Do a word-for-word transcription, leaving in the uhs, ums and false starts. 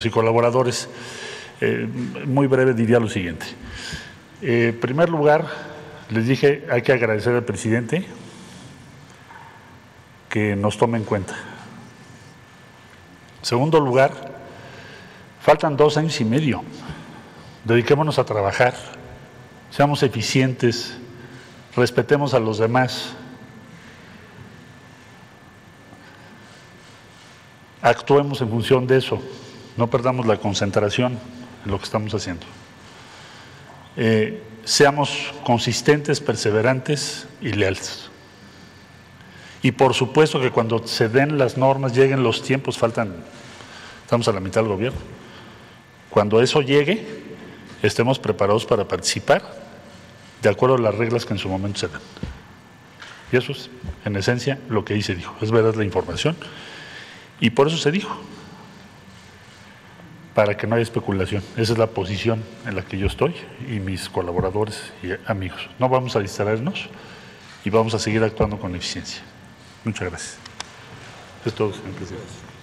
Y colaboradores, eh, muy breve diría lo siguiente. Eh, en primer lugar, les dije, hay que agradecer al presidente que nos tome en cuenta. En segundo lugar, faltan dos años y medio. Dediquémonos a trabajar, seamos eficientes, respetemos a los demás, actuemos en función de eso. No perdamos la concentración en lo que estamos haciendo. Eh, seamos consistentes, perseverantes y leales. Y por supuesto que cuando se den las normas, lleguen los tiempos, faltan, estamos a la mitad del gobierno. Cuando eso llegue, estemos preparados para participar de acuerdo a las reglas que en su momento se dan. Y eso es, en esencia, lo que ahí se dijo. Es verdad la información y por eso se dijo. Para que no haya especulación. Esa es la posición en la que yo estoy y mis colaboradores y amigos. No vamos a distraernos y vamos a seguir actuando con eficiencia. Muchas gracias. Es todo, señor presidente.